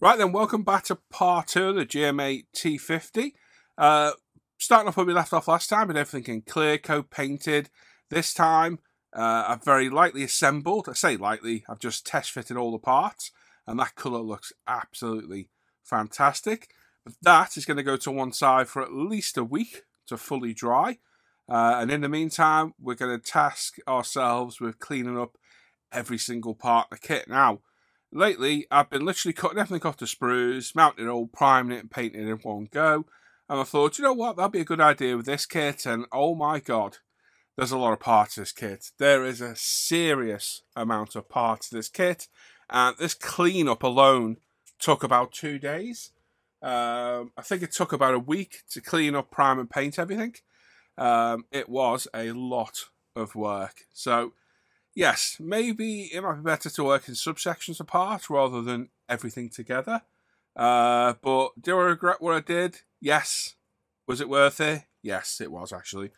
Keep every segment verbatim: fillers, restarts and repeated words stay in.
Right then, welcome back to part two of the G M A T fifty. Uh, starting off where we left off last time, with everything in clear coat painted. This time, uh, I've very lightly assembled. I say lightly, I've just test fitted all the parts, and that colour looks absolutely fantastic. But that is going to go to one side for at least a week to fully dry. Uh, and in the meantime, we're going to task ourselves with cleaning up every single part of the kit. Now, lately, I've been literally cutting everything off the sprues, mounting it all, priming it and painting it in one go. And I thought, you know what, that'd be a good idea with this kit. And oh my God, there's a lot of parts to this kit. There is a serious amount of parts to this kit. And this cleanup alone took about two days. Um, I think it took about a week to clean up, prime and paint everything. Um, it was a lot of work. So yes, maybe it might be better to work in subsections of parts rather than everything together. Uh, but do I regret what I did? Yes. Was it worth it? Yes, it was actually.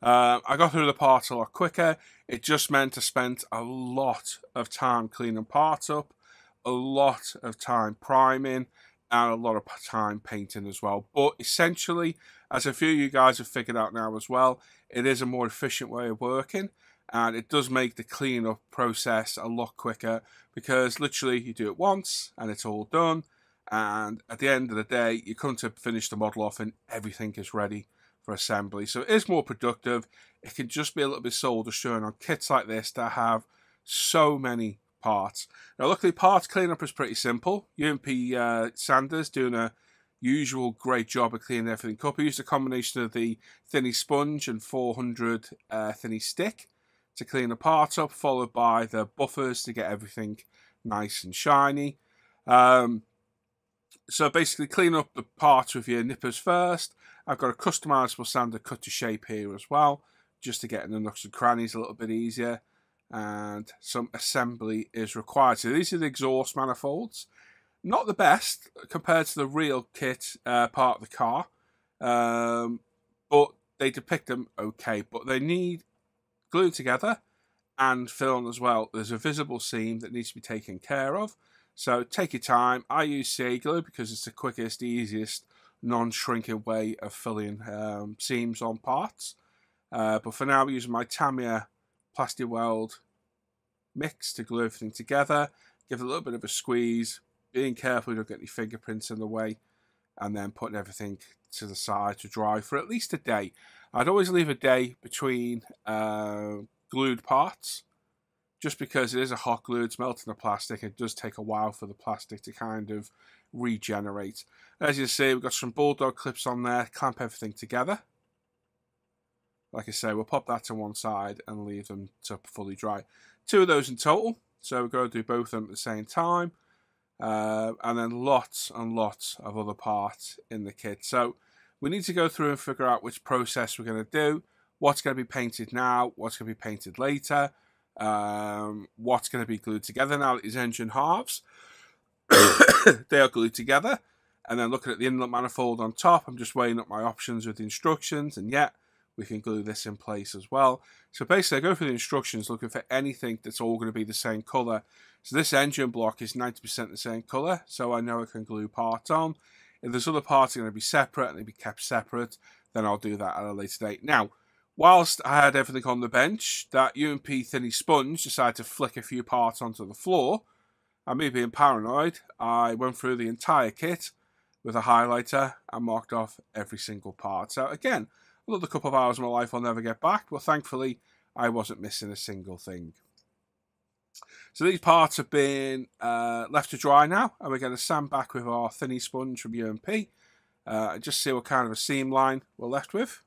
Uh, I got through the parts a lot quicker. It just meant I spent a lot of time cleaning parts up, a lot of time priming, and a lot of time painting as well. But essentially, as a few of you guys have figured out now as well, it is a more efficient way of working. And it does make the cleanup process a lot quicker, because literally you do it once and it's all done. And at the end of the day, you come to finish the model off and everything is ready for assembly. So it is more productive. It can just be a little bit soul destroying on kits like this that have so many parts. Now, luckily, parts cleanup is pretty simple. U M P uh, Sanders doing a usual great job of cleaning everything up. I used a combination of the thinny sponge and four hundred uh, thinny stick to clean the parts up, followed by the buffers to get everything nice and shiny. Um, so basically clean up the parts with your nippers first. I've got a customizable sander cut to shape here as well, just to get in the nooks and crannies a little bit easier. And some assembly is required. So these are the exhaust manifolds. Not the best compared to the real kit uh, part of the car. Um, but they depict them okay. But they need glued together and film as well. There's a visible seam that needs to be taken care of, so take your time. I use C A glue because it's the quickest, easiest, non-shrinking way of filling um, seams on parts. Uh, but for now, we're using my Tamiya PlastiWeld mix to glue everything together. Give it a little bit of a squeeze, being careful you don't get any fingerprints in the way, and then putting everything to the side to dry for at least a day. I'd always leave a day between uh, glued parts, just because it is a hot glue, it's melting the plastic, it does take a while for the plastic to kind of regenerate. As you see, we've got some bulldog clips on there, clamp everything together. Like I say, we'll pop that to one side and leave them to fully dry. Two of those in total, so we're going to do both of them at the same time. Uh, and then lots and lots of other parts in the kit. So we need to go through and figure out which process we're going to do, what's going to be painted now, what's going to be painted later, um, what's going to be glued together now that these engine halves. They are glued together. And then looking at the inlet manifold on top, I'm just weighing up my options with the instructions, and yet we can glue this in place as well. So basically I go through the instructions looking for anything that's all going to be the same colour. So this engine block is ninety percent the same colour, so I know I can glue parts on. If there's other parts that are going to be separate and they'll be kept separate, then I'll do that at a later date. Now, whilst I had everything on the bench, that U M P thinny sponge decided to flick a few parts onto the floor. And me being paranoid, I went through the entire kit with a highlighter and marked off every single part. So again, another couple of hours of my life I'll never get back. Well, thankfully, I wasn't missing a single thing. So these parts have been uh, left to dry now, and we're going to sand back with our thinny sponge from U M P. Uh, and just see what kind of a seam line we're left with.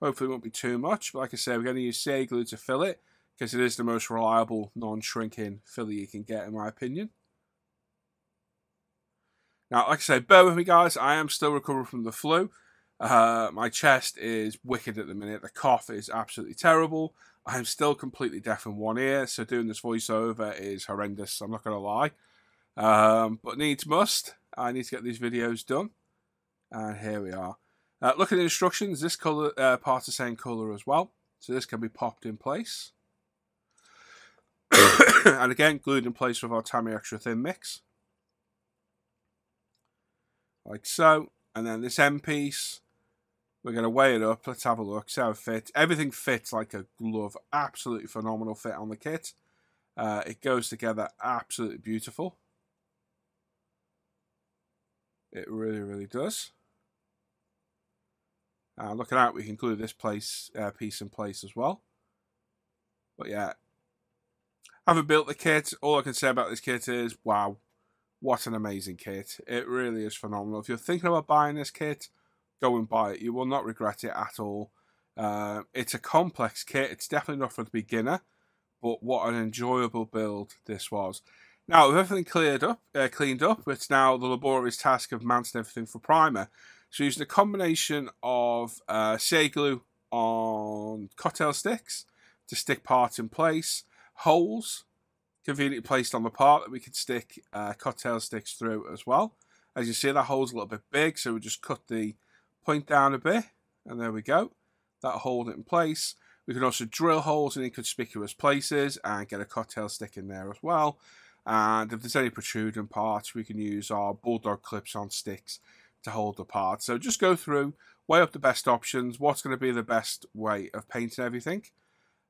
Hopefully it won't be too much, but like I say, we're going to use C A glue to fill it, because it is the most reliable, non-shrinking filler you can get, in my opinion. Now, like I say, bear with me, guys. I am still recovering from the flu. Uh, my chest is wicked at the minute. The cough is absolutely terrible. I'm still completely deaf in one ear, so doing this voiceover is horrendous, I'm not going to lie. Um, but needs must. I need to get these videos done. And here we are. Uh, look at the instructions. This colour, uh, part's the same colour as well. So this can be popped in place. And again, glued in place with our Tamiya Extra Thin Mix. like so. And then this end piece, we're going to weigh it up. Let's have a look. So it fits. Everything fits like a glove. Absolutely phenomenal fit on the kit. Uh, it goes together absolutely beautiful. It really, really does. Uh, looking at it, we can glue this place uh, piece in place as well. But yeah, having built the kit, all I can say about this kit is, wow, what an amazing kit. It really is phenomenal. If you're thinking about buying this kit, go and buy it. You will not regret it at all. Uh, it's a complex kit. It's definitely not for the beginner, but what an enjoyable build this was. Now, with everything cleared up, uh, cleaned up, it's now the laborious task of mounting everything for primer. So using a combination of uh, C A glue on cocktail sticks to stick parts in place, holes conveniently placed on the part that we can stick uh, cocktail sticks through as well. As you see, that hole's a little bit big, so we just cut the point down a bit, and there we go. That'll hold it in place. We can also drill holes in inconspicuous places and get a cocktail stick in there as well. And if there's any protruding parts, we can use our bulldog clips on sticks to hold the part. So just go through, weigh up the best options, what's going to be the best way of painting everything.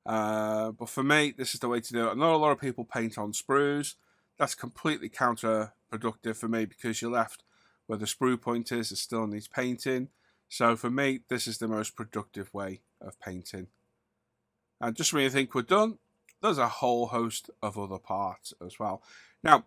Uh, but for me, this is the way to do it. Not a lot of people paint on sprues. That's completely counterproductive for me, because you're left where the sprue point is, it still needs painting. So for me, this is the most productive way of painting. And just when you think we're done, there's a whole host of other parts as well. Now,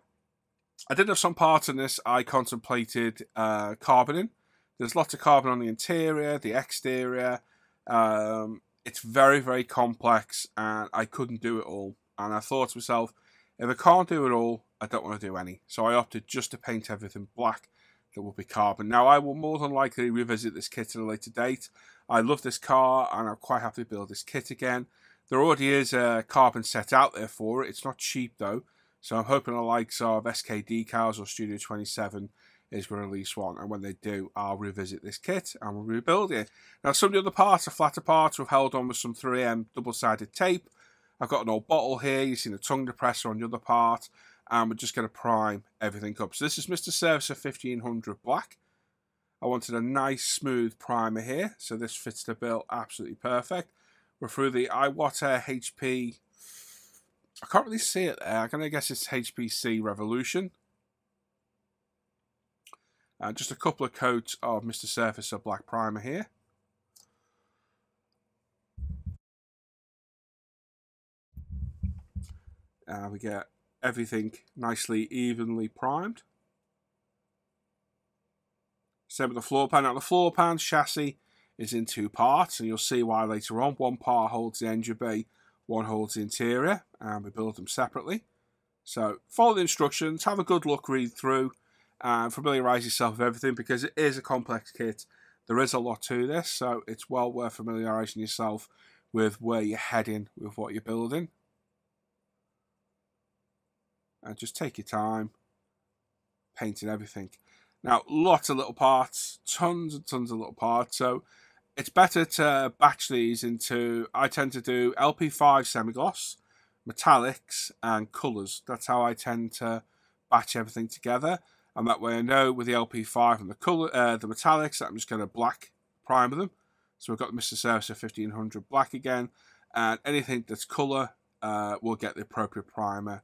I did have some parts in this I contemplated uh, carboning. There's lots of carbon on the interior, the exterior. Um, it's very, very complex, and I couldn't do it all. And I thought to myself, if I can't do it all, I don't want to do any. So I opted just to paint everything black that will be carbon. Now, I will more than likely revisit this kit at a later date. I love this car, and I'm quite happy to build this kit again. There already is a carbon set out there for it. It's not cheap though, so I'm hoping the likes of S K Decals or Studio twenty-seven is going to release one, and when they do, I'll revisit this kit and we'll rebuild it. Now, some of the other parts are flatter parts we've held on with some three M double-sided tape. I've got an old bottle here. You've seen the tongue depressor on the other part, and we're just going to prime everything up. So this is Mister Surfacer fifteen hundred black. I wanted a nice smooth primer here, so this fits the bill absolutely perfect. We're through the iWater H P, I can't really see it there, I'm going to guess it's H P C Revolution. And just a couple of coats of Mister Surfacer black primer here. And we get everything nicely evenly primed. Same with the floor pan. Now the floor pan chassis is in two parts, and you'll see why later on. One part holds the engine bay, one holds the interior, and we build them separately. So follow the instructions, have a good look, read through, and familiarise yourself with everything, because it is a complex kit. There is a lot to this, so it's well worth familiarising yourself with where you're heading with what you're building. And just take your time painting everything. Now, lots of little parts, tons and tons of little parts, so it's better to batch these into, I tend to do L P five semi-gloss, metallics, and colours. That's how I tend to batch everything together. And that way I know with the L P five and the colour, uh, the metallics, I'm just going to black primer them. So we've got Mister Surfacer fifteen hundred black again. And anything that's colour uh, will get the appropriate primer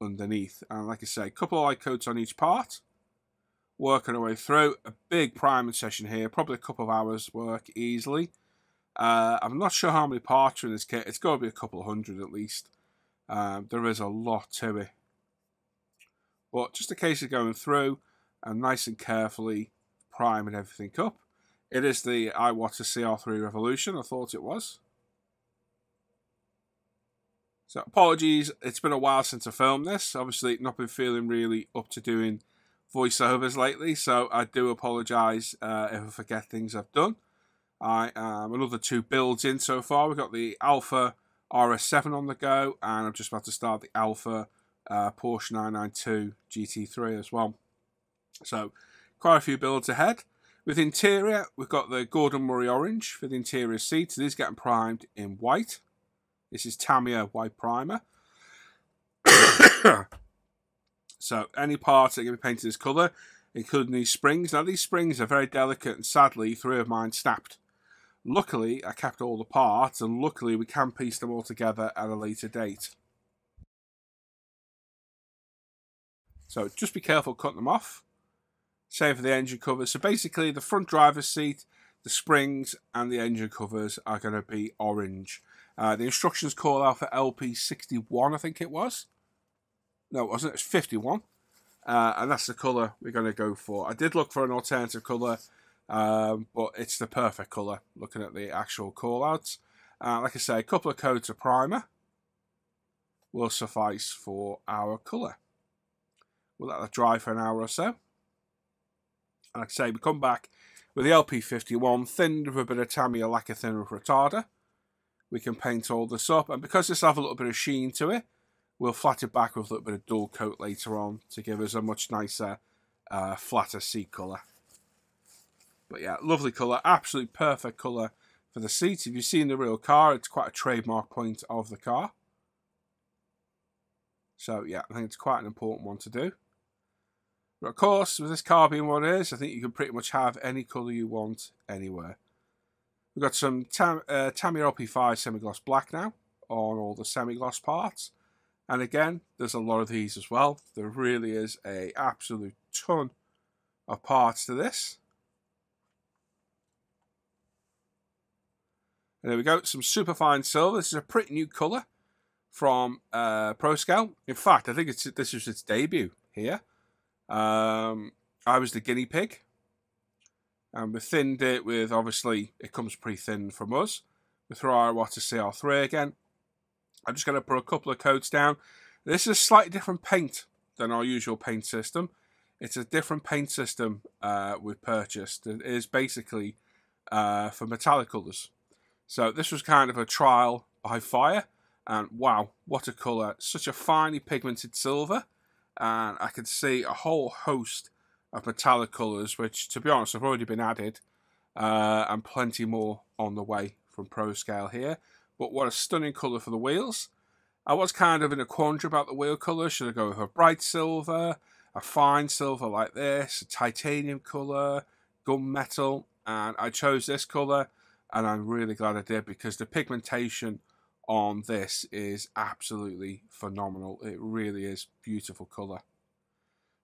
underneath. And like I say, a couple of light coats on each part. Working our way through a big priming session here, probably a couple of hours work easily. Uh, I'm not sure how many parts are in this kit. It's got to be a couple of hundred at least. Um, there is a lot to it, but just a case of going through and nice and carefully priming everything up. It is the iWater C R three Revolution. I thought it was. So apologies, it's been a while since I filmed this. Obviously, not been feeling really up to doing voiceovers lately, so I do apologise uh, if I forget things I've done. I am another two builds in so far. We've got the Alpha R S seven on the go, and I'm just about to start the Alpha uh, Porsche nine ninety-two G T three as well. So quite a few builds ahead. With interior, we've got the Gordon Murray Orange for the interior seats. These getting primed in white. This is Tamiya white primer. So any parts that can be painted this colour, including these springs. Now these springs are very delicate, and sadly three of mine snapped. Luckily I kept all the parts, and luckily we can piece them all together at a later date. So just be careful cutting them off. Same for the engine covers. So basically the front driver's seat, the springs and the engine covers are going to be orange. Uh, the instructions call out for L P sixty-one, I think it was. No, it wasn't. It's fifty-one. Uh, and that's the colour we're going to go for. I did look for an alternative colour, um, but it's the perfect colour, looking at the actual call-outs. Uh, like I say, a couple of coats of primer will suffice for our colour. We'll let that dry for an hour or so. And like I say, we come back with the L P fifty-one, thinned with a bit of Tamiya Lacquer Thinner Retarder. We can paint all this up, and because this has a little bit of sheen to it, we'll flat it back with a little bit of dull coat later on to give us a much nicer, uh, flatter seat colour. But yeah, lovely colour, absolutely perfect colour for the seats. If you've seen the real car, it's quite a trademark point of the car. So yeah, I think it's quite an important one to do. But of course, with this car being what it is, I think you can pretty much have any colour you want anywhere. We've got some Tam uh, Tamiya L P five semi-gloss black now on all the semi-gloss parts. And again, there's a lot of these as well. There really is an absolute ton of parts to this. And there we go, some superfine silver. This is a pretty new colour from uh, Pro Scale. In fact, I think it's this was its debut here. Um, I was the guinea pig. And we thinned it with, obviously, it comes pretty thin from us. We throw our iWater C R three again. I'm just going to put a couple of coats down. This is a slightly different paint than our usual paint system. It's a different paint system uh, we've purchased. It is basically uh, for metallic colours. So this was kind of a trial by fire. And wow, what a colour. Such a finely pigmented silver. And I could see a whole host of metallic colours, which, to be honest, have already been added, uh, and plenty more on the way from Pro Scale here. But what a stunning colour for the wheels. I was kind of in a quandary about the wheel colour. Should I go with a bright silver, a fine silver like this, a titanium colour, gunmetal? And I chose this colour, and I'm really glad I did, because the pigmentation on this is absolutely phenomenal. It really is beautiful colour.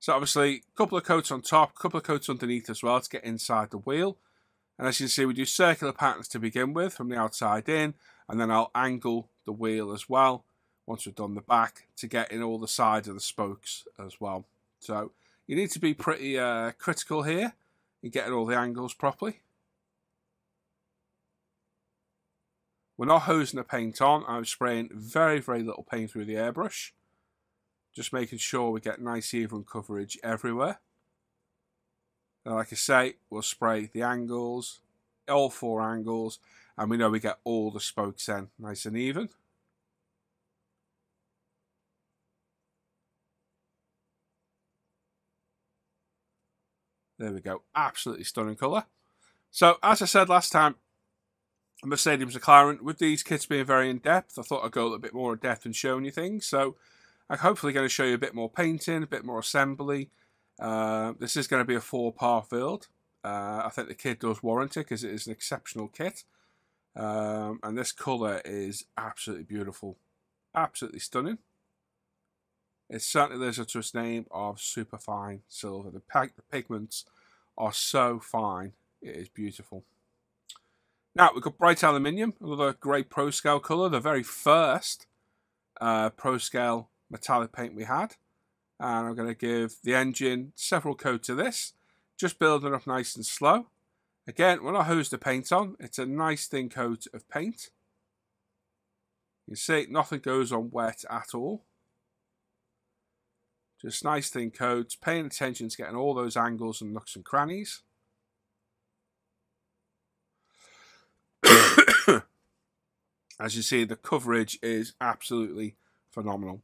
So obviously, a couple of coats on top, a couple of coats underneath as well to get inside the wheel. And as you can see, we do circular patterns to begin with from the outside in, and then I'll angle the wheel as well once we've done the back to get in all the sides of the spokes as well. So you need to be pretty uh, critical here in getting all the angles properly. We're not hosing the paint on. I'm spraying very, very little paint through the airbrush. Just making sure we get nice even coverage everywhere. And like I say, we'll spray the angles, all four angles, and we know we get all the spokes in nice and even. There we go, absolutely stunning colour. So as I said last time, Mercedes McLaren, with these kits being very in depth, I thought I'd go a little bit more in depth and showing you things. So I'm hopefully going to show you a bit more painting, a bit more assembly. Uh, this is going to be a four-part build. Uh, I think the kit does warrant it because it is an exceptional kit. Um, and this colour is absolutely beautiful. Absolutely stunning. It certainly lives up to its name of superfine silver. The, the pigments are so fine. It is beautiful. Now, we've got bright aluminium, another great Pro Scale colour. The very first uh, Pro Scale metallic paint we had, and I'm going to give the engine several coats of this, just building up nice and slow. Again, when I hose the paint on, it's a nice thin coat of paint. You see, nothing goes on wet at all. Just nice thin coats, paying attention to getting all those angles and nooks and crannies. As you see, the coverage is absolutely phenomenal.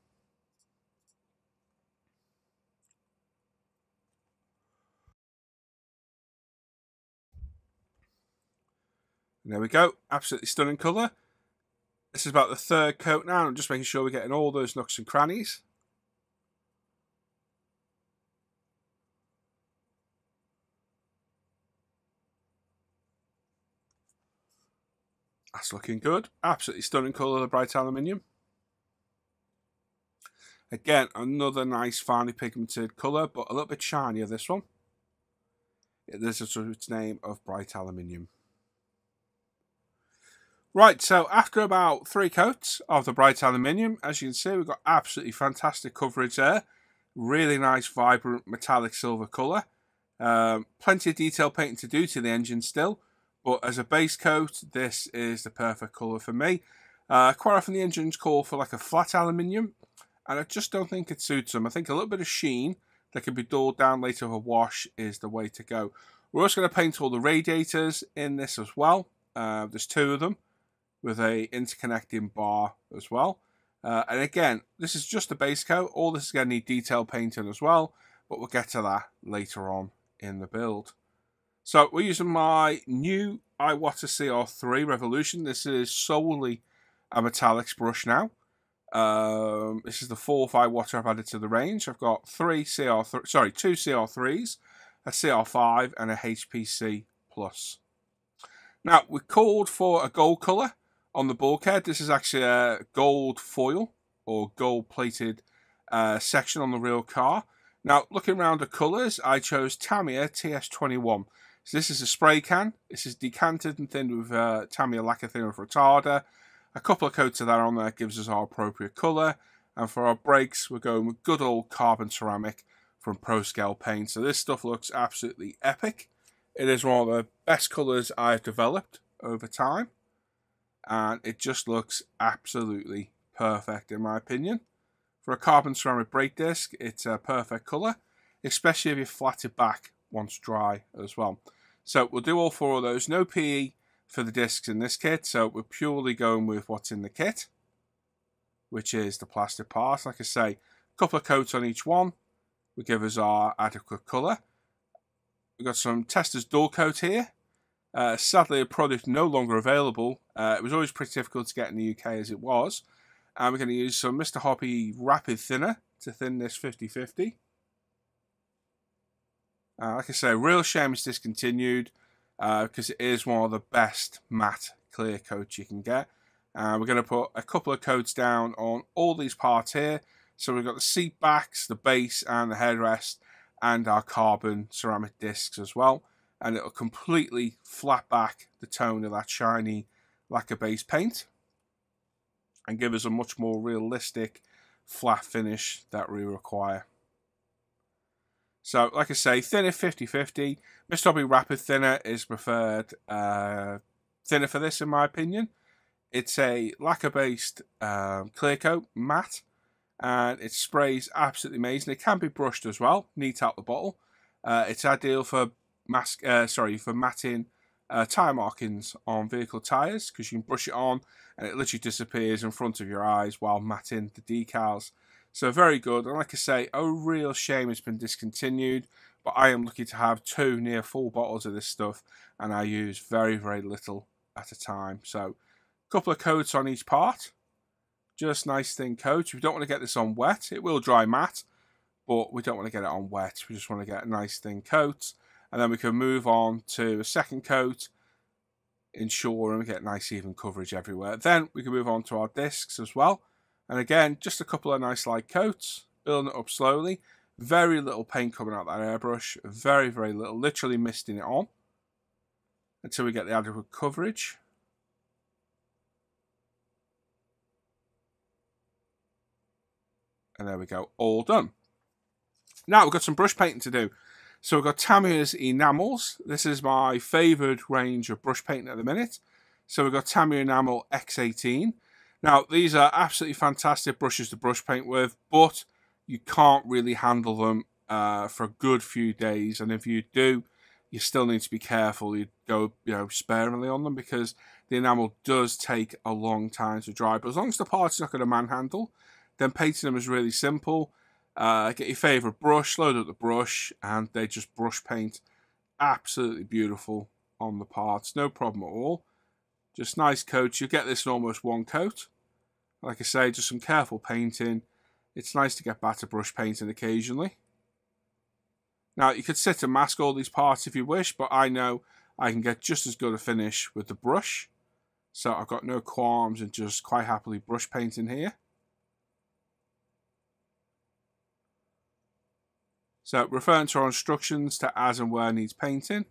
There we go, absolutely stunning colour. This is about the third coat now. I'm just making sure we're getting all those nooks and crannies. That's looking good. Absolutely stunning colour, the bright aluminium. Again, another nice finely pigmented colour, but a little bit shinier, this one. This is its name of bright aluminium. Right, so after about three coats of the bright aluminium, as you can see, we've got absolutely fantastic coverage there. Really nice, vibrant, metallic silver colour. Um, plenty of detail painting to do to the engine still, but as a base coat, this is the perfect colour for me. Uh, quite often the engines call for like a flat aluminium, and I just don't think it suits them. I think a little bit of sheen that can be dulled down later with a wash is the way to go. We're also going to paint all the radiators in this as well. Uh, there's two of them, with a interconnecting bar as well. Uh, and again, this is just the base coat. All this is going to need detail painting as well, but we'll get to that later on in the build. So we're using my new iWater C R three Revolution. This is solely a metallics brush now. Um, this is the fourth iWater I've added to the range. I've got three C R three, sorry, two C R threes, a C R five, and a H P C Plus. Now, we called for a gold colour on the bulkhead. This is actually a gold foil or gold-plated uh, section on the real car. Now, looking around the colours, I chose Tamiya T S twenty-one. So this is a spray can. This is decanted and thinned with uh, Tamiya Lacquer Thinner Retarder. A couple of coats of that on there gives us our appropriate colour. And for our brakes, we're going with good old carbon ceramic from ProScale Paints. So this stuff looks absolutely epic. It is one of the best colours I've developed over time. And it just looks absolutely perfect, in my opinion. For a carbon ceramic brake disc, it's a perfect colour, especially if you flat it back once dry as well. So we'll do all four of those. No P E for the discs in this kit, so we're purely going with what's in the kit, which is the plastic parts. Like I say, a couple of coats on each one will give us our adequate colour. We've got some Testers door coat here. Uh, sadly, a product no longer available. Uh, it was always pretty difficult to get in the U K as it was. And we're going to use some Mister Hobby Rapid Thinner to thin this fifty fifty. Uh, like I say, real shame it's discontinued uh, because it is one of the best matte clear coats you can get. Uh, we're going to put a couple of coats down on all these parts here. So we've got the seat backs, the base and the headrest and our carbon ceramic discs as well. And it'll completely flat back the tone of that shiny lacquer base paint and give us a much more realistic flat finish that we require. So, like I say, thinner fifty fifty. Mister Hobby Rapid Thinner is preferred uh, thinner for this, in my opinion. It's a lacquer-based um, clear coat, matte, and it sprays absolutely amazing. It can be brushed as well, neat out the bottle. Uh, it's ideal for Mask, uh, sorry, for matting uh, tyre markings on vehicle tyres, because you can brush it on and it literally disappears in front of your eyes while matting the decals. So very good, and like I say, a real shame it's been discontinued, but I am lucky to have two near full bottles of this stuff, and I use very, very little at a time. So a couple of coats on each part, just nice thin coats. We don't want to get this on wet. It will dry matte, but we don't want to get it on wet. We just want to get a nice thin coat. And then we can move on to a second coat, ensuring we get nice even coverage everywhere. Then we can move on to our discs as well. And again, just a couple of nice light coats, building it up slowly. Very little paint coming out of that airbrush. Very, very little. Literally misting it on until we get the adequate coverage. And there we go, all done. Now we've got some brush painting to do. So we've got Tamiya's Enamels. This is my favoured range of brush painting at the minute. So we've got Tamiya Enamel X eighteen. Now, these are absolutely fantastic brushes to brush paint with, but you can't really handle them uh, for a good few days. And if you do, you still need to be careful. You go you know, sparingly on them because the enamel does take a long time to dry. But as long as the part's not going to manhandle, then painting them is really simple. Uh, get your favourite brush, load up the brush, and they just brush paint absolutely beautiful on the parts. No problem at all. Just nice coats. You'll get this in almost one coat. Like I say, just some careful painting. It's nice to get batter brush painting occasionally. Now, you could sit and mask all these parts if you wish, but I know I can get just as good a finish with the brush. So I've got no qualms and just quite happily brush painting here. So referring to our instructions to as and where needs painting,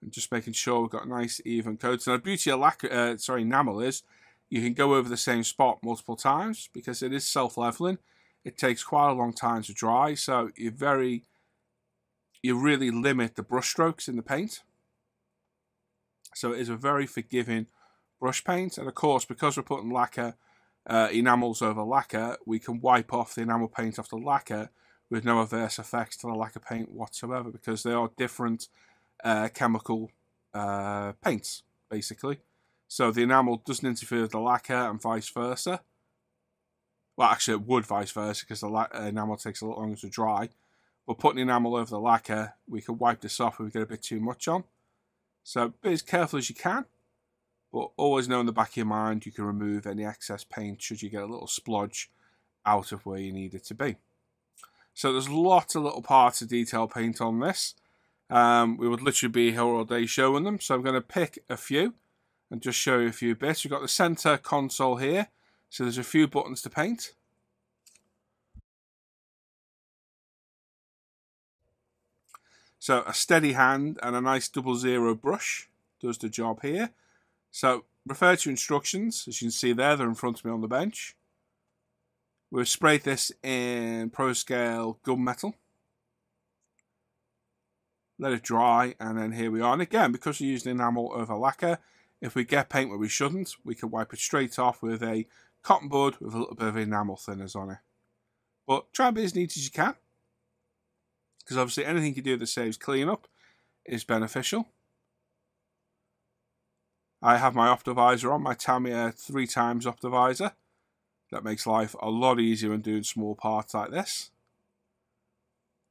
and just making sure we've got nice even coats. Now the beauty of lacquer, uh, sorry, enamel is you can go over the same spot multiple times because it is self-leveling. It takes quite a long time to dry, so you're very, you really limit the brush strokes in the paint. So it is a very forgiving brush paint, and of course because we're putting lacquer uh, enamels over lacquer, we can wipe off the enamel paint off the lacquer with no adverse effects to the lacquer paint whatsoever, because they are different uh, chemical uh, paints basically. So the enamel doesn't interfere with the lacquer and vice versa. Well, actually it would vice versa because the la enamel takes a lot longer to dry. But putting enamel over the lacquer, we can wipe this off if we get a bit too much on. So be as careful as you can, but always know in the back of your mind you can remove any excess paint should you get a little splodge out of where you need it to be. So there's lots of little parts of detail paint on this. Um, we would literally be here all day showing them. So I'm going to pick a few and just show you a few bits. We've got the center console here. So there's a few buttons to paint. So a steady hand and a nice double zero brush does the job here. So refer to instructions. As you can see there, they're in front of me on the bench. We've sprayed this in Pro Scale gunmetal. Let it dry, and then here we are. And again, because we're using enamel over lacquer, if we get paint where we shouldn't, we can wipe it straight off with a cotton bud with a little bit of enamel thinners on it. But try and be as neat as you can, because obviously anything you do that saves cleanup is beneficial. I have my Optivisor on, my Tamiya three times Optivisor. That makes life a lot easier when doing small parts like this.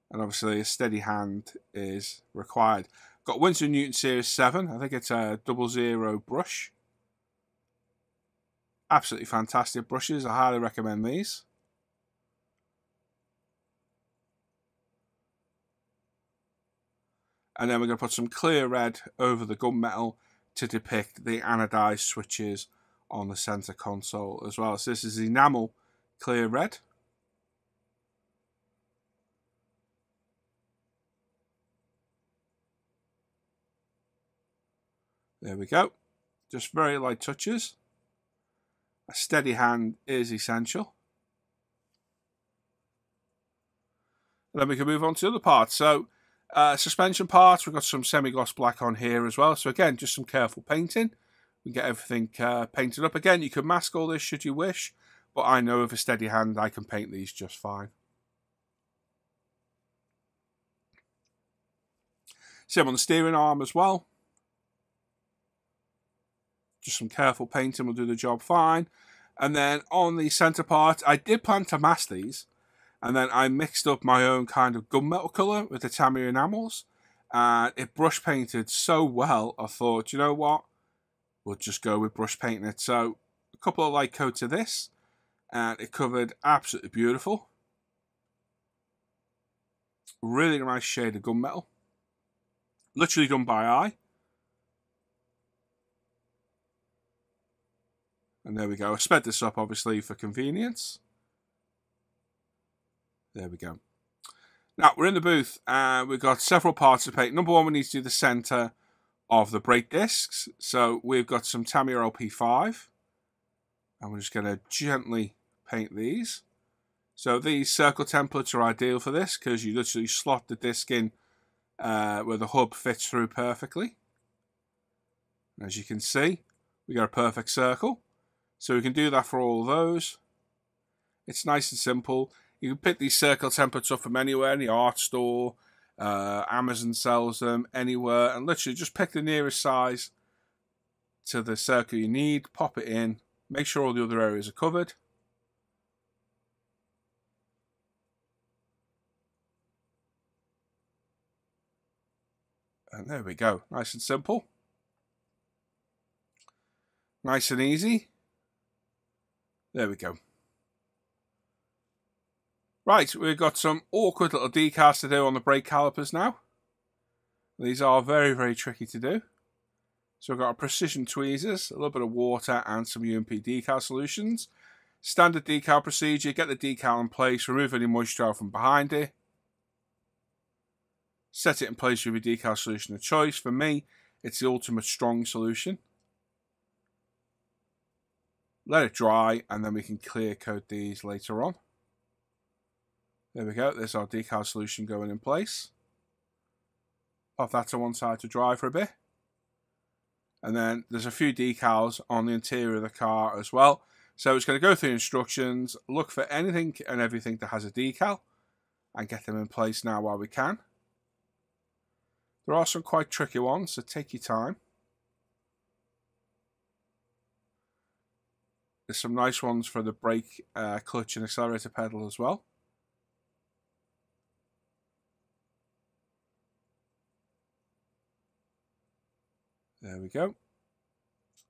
And obviously a steady hand is required. Got Winsor and Newton Series seven. I think it's a double zero brush. Absolutely fantastic brushes. I highly recommend these. And then we're going to put some clear red over the gunmetal to depict the anodized switches on the center console as well. So this is enamel clear red. There we go. Just very light touches. A steady hand is essential. And then we can move on to the other parts. So uh, suspension parts, we've got some semi-gloss black on here as well. So again, just some careful painting. We get everything uh, painted up. Again, you can mask all this should you wish, but I know with a steady hand I can paint these just fine. Same on the steering arm as well. Just some careful painting will do the job fine. And then on the centre part, I did plan to mask these, and then I mixed up my own kind of gunmetal colour with the Tamiya enamels, and it brush painted so well, I thought, you know what? We'll just go with brush painting it. So a couple of light coats of this, and it covered absolutely beautiful. Really nice shade of gunmetal. Literally done by eye. And there we go. I sped this up obviously for convenience. There we go. Now we're in the booth and we've got several parts to paint. Number one, we need to do the centre of the brake discs. So we've got some Tamiya L P five, and we're just going to gently paint these. So these circle templates are ideal for this because you literally slot the disc in uh, where the hub fits through perfectly. And as you can see, we got a perfect circle. So we can do that for all those. It's nice and simple. You can pick these circle templates up from anywhere, any art store, Uh, Amazon sells them, anywhere, and literally just pick the nearest size to the circle you need, pop it in, make sure all the other areas are covered. And there we go, nice and simple. Nice and easy. There we go. Right, we've got some awkward little decals to do on the brake calipers now. These are very, very tricky to do. So we've got our precision tweezers, a little bit of water and some U M P decal solutions. Standard decal procedure, get the decal in place, remove any moisture from behind it. Set it in place with your decal solution of choice. For me, it's the ultimate strong solution. Let it dry and then we can clear coat these later on. There we go, there's our decal solution going in place. Pop that to one side to dry for a bit. And then there's a few decals on the interior of the car as well. So it's going to go through instructions, look for anything and everything that has a decal and get them in place now while we can. There are some quite tricky ones, so take your time. There's some nice ones for the brake, uh, clutch and accelerator pedal as well. There we go.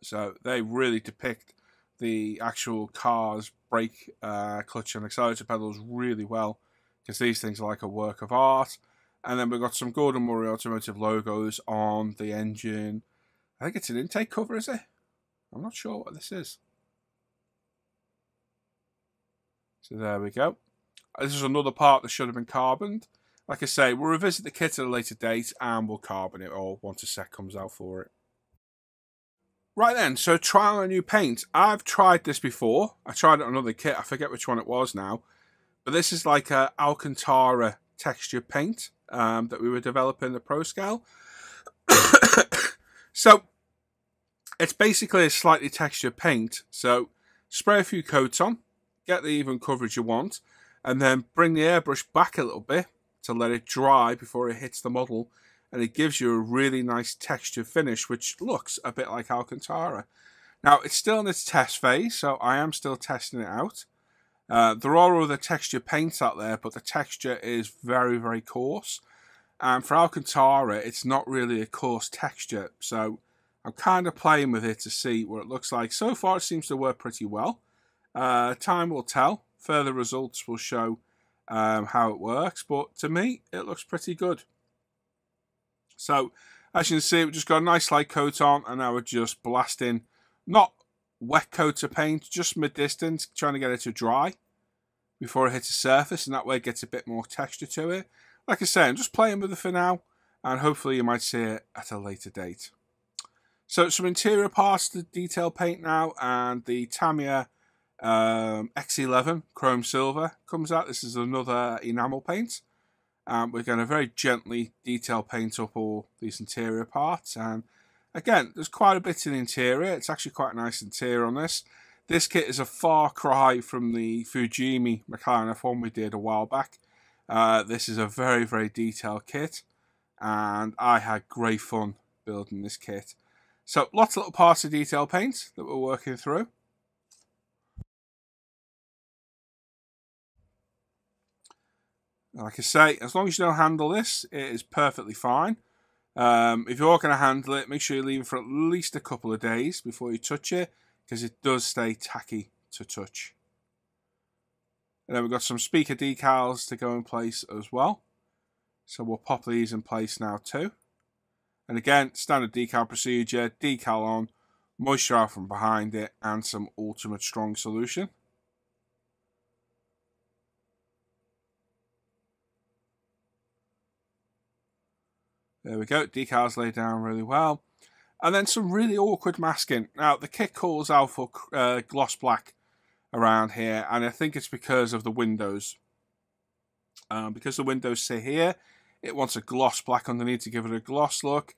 So they really depict the actual car's brake, uh, clutch and accelerator pedals really well, because these things are like a work of art. And then we've got some Gordon Murray Automotive logos on the engine. I think it's an intake cover, is it? I'm not sure what this is. So there we go. This is another part that should have been carboned. Like I say, we'll revisit the kit at a later date and we'll carbon it all once a set comes out for it. Right then, so trial a new paint. I've tried this before. I tried it on another kit. I forget which one it was now. But this is like a Alcantara texture paint um, that we were developing the Pro Scale. So it's basically a slightly textured paint. So spray a few coats on, get the even coverage you want, and then bring the airbrush back a little bit to let it dry before it hits the model, and it gives you a really nice textured finish which looks a bit like Alcantara. Now it's still in its test phase, so I am still testing it out. Uh, there are other texture paints out there, but the texture is very very coarse, and for Alcantara it's not really a coarse texture, so I'm kind of playing with it to see what it looks like. So far it seems to work pretty well. Uh, time will tell, further results will show Um, how it works, but to me it looks pretty good. So as you can see, we've just got a nice light coat on, and now we're just blasting, not wet coat of paint, just mid-distance, trying to get it to dry before it hits the surface, and that way it gets a bit more texture to it. Like I say, I'm just playing with it for now, and hopefully you might see it at a later date. So some interior parts to detail paint now, and the Tamiya Um, X eleven Chrome Silver comes out. This is another enamel paint, and um, we're going to very gently detail paint up all these interior parts. And again, there's quite a bit in the interior. It's actually quite a nice interior on this. This kit is a far cry from the Fujimi McLaren F one we did a while back. Uh, this is a very very detailed kit, and I had great fun building this kit. So lots of little parts of detail paint that we're working through. Like I say, as long as you don't handle this, it is perfectly fine. Um, if you're going to handle it, make sure you leave it for at least a couple of days before you touch it, because it does stay tacky to touch. And then we've got some speaker decals to go in place as well. So we'll pop these in place now too. And again, standard decal procedure, decal on, moisture out from behind it, and some ultimate strong solution. There we go, decals laid down really well. And then some really awkward masking. Now, the kit calls out for uh, gloss black around here, and I think it's because of the windows. Um, because the windows sit here, it wants a gloss black underneath to give it a gloss look.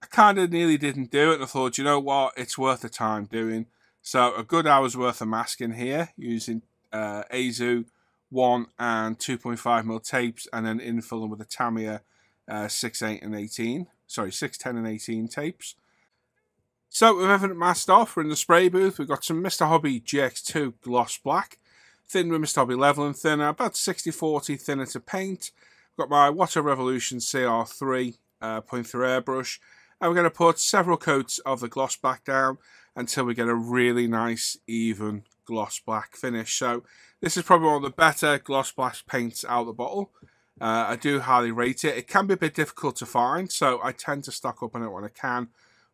I kind of nearly didn't do it, and I thought, you know what, it's worth the time doing. So a good hour's worth of masking here, using uh, Azu one and two point five millimeter tapes, and then infilling with a Tamiya Uh, six, eight, and eighteen. Sorry, six, ten, and eighteen tapes. So with everything masked off, we're in the spray booth. We've got some Mister Hobby G X two Gloss Black. Thin with Mister Hobby Leveling Thinner. About sixty forty thinner to paint. We've got my iWater Revolution C R three uh, point through airbrush. And we're going to put several coats of the gloss black down until we get a really nice, even gloss black finish. So this is probably one of the better gloss black paints out of the bottle. Uh, I do highly rate it. It can be a bit difficult to find, so I tend to stock up on it when I can.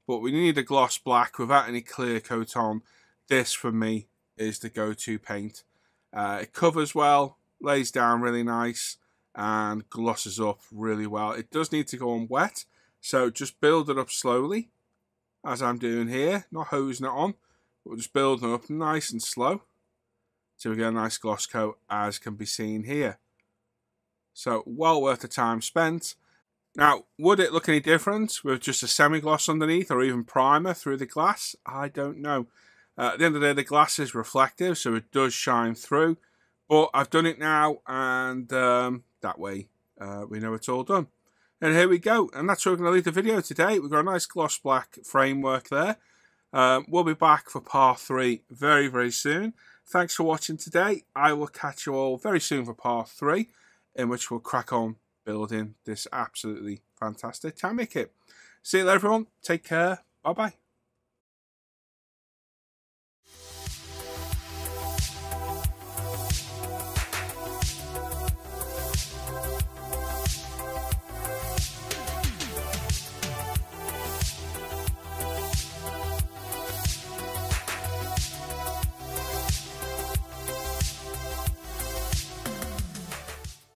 but we need a gloss black without any clear coat on. This for me is the go-to paint. Uh, it covers well, lays down really nice, and glosses up really well. It does need to go on wet, so just build it up slowly, as I'm doing here, not hosing it on, but just building it up nice and slow, so we get a nice gloss coat, as can be seen here. So, well worth the time spent. Now, would it look any different with just a semi-gloss underneath, or even primer through the glass? I don't know. Uh, at the end of the day, the glass is reflective, so it does shine through. But I've done it now, and um, that way uh, we know it's all done. And here we go, and that's where we're going to leave the video today. We've got a nice gloss black framework there. Um, we'll be back for part three very, very soon. Thanks for watching today. I will catch you all very soon for part three, in which we'll crack on building this absolutely fantastic Tamiya kit. See you later, everyone. Take care. Bye-bye.